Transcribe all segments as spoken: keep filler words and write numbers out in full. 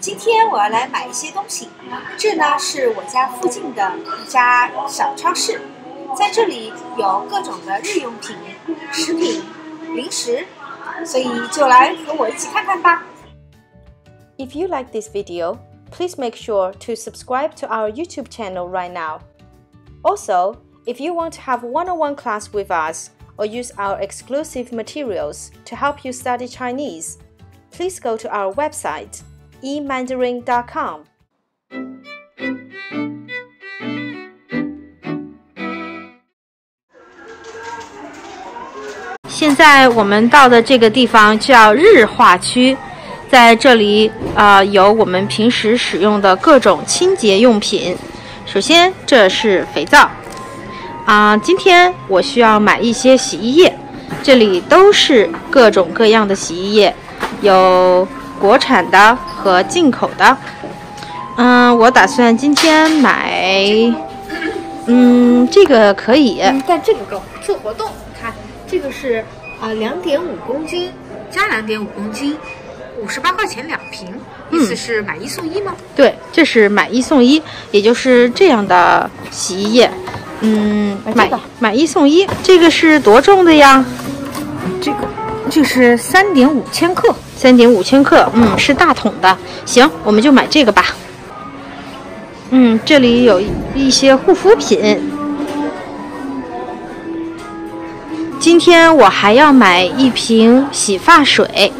今天我要来买一些东西，这呢是我家附近的一家小超市，在这里有各种的日用品、食品、零食，所以就来和我一起看看吧。If you like this video, please make sure to subscribe to our YouTube channel right now. Also, if you want to have one-on-one class with us or use our exclusive materials to help you study Chinese, please go to our website. e Mandarin dot com现在我们到的这个地方叫日化区，在这里啊、呃、有我们平时使用的各种清洁用品。首先，这是肥皂啊、呃。今天我需要买一些洗衣液，这里都是各种各样的洗衣液，有国产的和进口的。嗯，我打算今天买，嗯，这个可以，嗯、但这个够做活动。看，这个是呃两点五公斤加两点五公斤，五十八块钱两瓶，意思是买一送一吗？嗯、对，这是买一送一，也就是这样的洗衣液。嗯，买、这个、买一送一，这个是多重的呀？这个。就是三点五千克，三点五千克，嗯，是大桶的。行，我们就买这个吧。嗯，这里有一些护肤品。今天我还要买一瓶洗发水，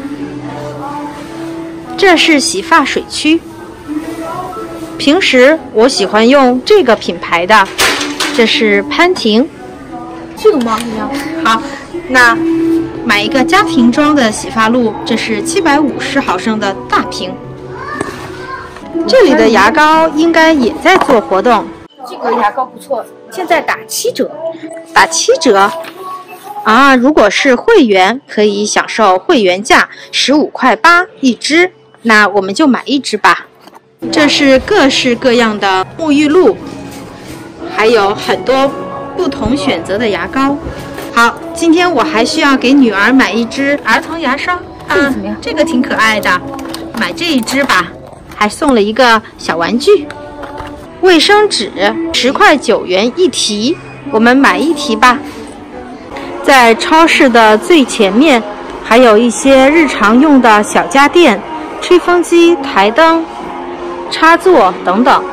这是洗发水区。平时我喜欢用这个品牌的，这是潘婷。这个吗？好，那。买一个家庭装的洗发露，这是七百五十毫升的大瓶。这里的牙膏应该也在做活动，这个牙膏不错，现在打七折。打七折啊！如果是会员，可以享受会员价，十五块八一支。那我们就买一支吧。这是各式各样的沐浴露，还有很多不同选择的牙膏。好，今天我还需要给女儿买一支儿童牙刷，啊，这个挺可爱的，买这一支吧。还送了一个小玩具，卫生纸，十块九元一提，我们买一提吧。在超市的最前面，还有一些日常用的小家电，吹风机、台灯、插座等等。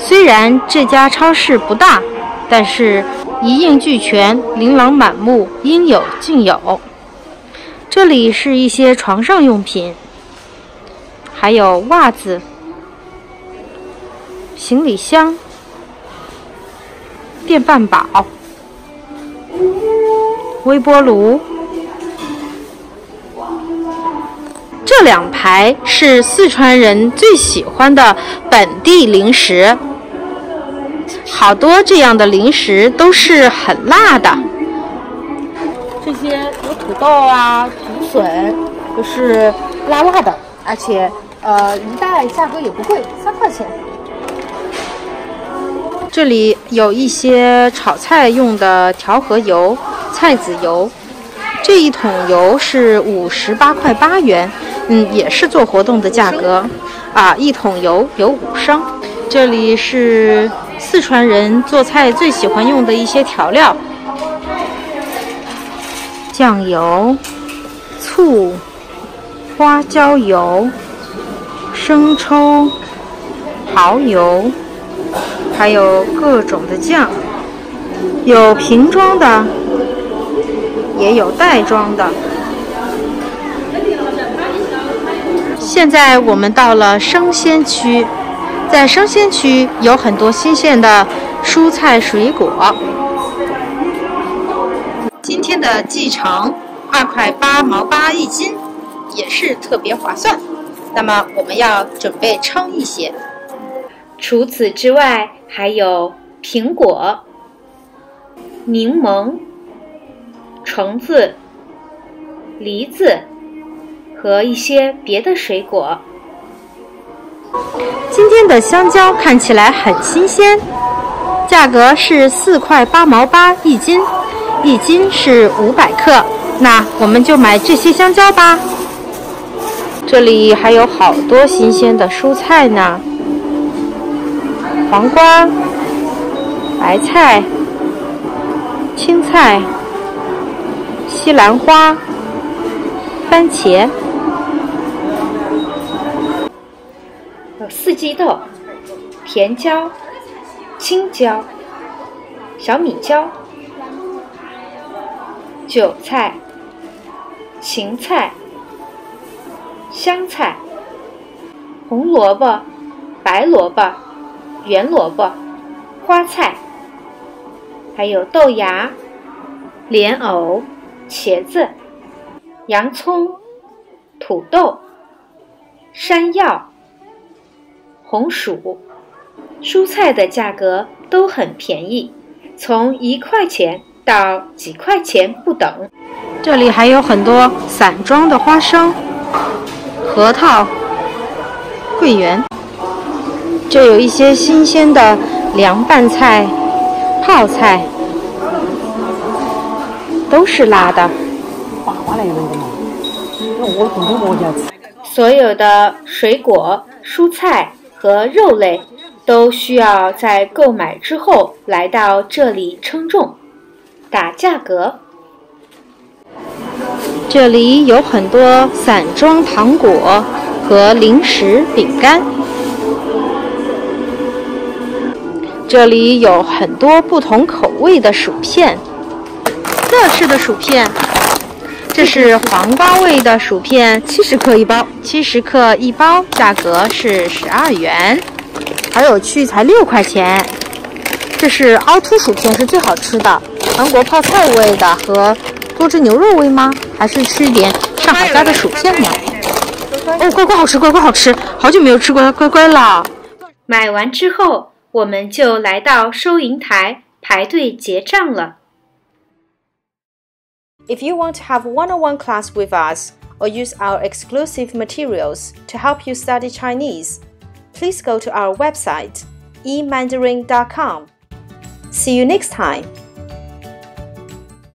虽然这家超市不大，但是一应俱全，琳琅满目，应有尽有。这里是一些床上用品，还有袜子、行李箱、电饭煲、微波炉。这两排是四川人最喜欢的本地零食。好多这样的零食都是很辣的，这些有土豆啊、竹笋，都是辣辣的，而且呃一袋价格也不贵，三块钱。这里有一些炒菜用的调和油、菜籽油，这一桶油是五十八块八元，嗯，也是做活动的价格，啊，一桶油有五升。这里是四川人做菜最喜欢用的一些调料，酱油、醋、花椒油、生抽、蚝油，还有各种的酱，有瓶装的，也有袋装的。现在我们到了生鲜区。在生鲜区有很多新鲜的蔬菜水果。今天的季橙二块八毛八一斤，也是特别划算。那么我们要准备称一些。除此之外，还有苹果、柠檬、橙子、梨子和一些别的水果。今天的香蕉看起来很新鲜，价格是四块八毛八一斤，一斤是五百克，那我们就买这些香蕉吧。这里还有好多新鲜的蔬菜呢，黄瓜、白菜、青菜、西兰花、番茄。有四季豆、甜椒、青椒、小米椒、韭菜、芹菜、香菜、红萝卜、白萝卜、圆萝卜、花菜，还有豆芽、莲藕、茄子、洋葱、土豆、山药、红薯。蔬菜的价格都很便宜，从一块钱到几块钱不等。这里还有很多散装的花生、核桃、桂圆，这有一些新鲜的凉拌菜、泡菜，都是辣的。所有的水果、蔬菜和肉类都需要在购买之后来到这里称重，打价格。这里有很多散装糖果和零食饼干，这里有很多不同口味的薯片，乐事的薯片，这是黄瓜味的薯片，七十克一包，七十克一包，价格是十二元，而有趣才六块钱。这是凹凸薯片，是最好吃的，韩国泡菜味的和多汁牛肉味吗？还是吃点上海家的薯片呢？哦，乖乖好吃，乖乖好吃，好久没有吃过乖乖了。买完之后，我们就来到收银台排队结账了。If you want to have one-on-one class with us or use our exclusive materials to help you study Chinese, please go to our website, e Mandarin dot com. See you next time.